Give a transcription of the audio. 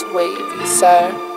just wavy, sir.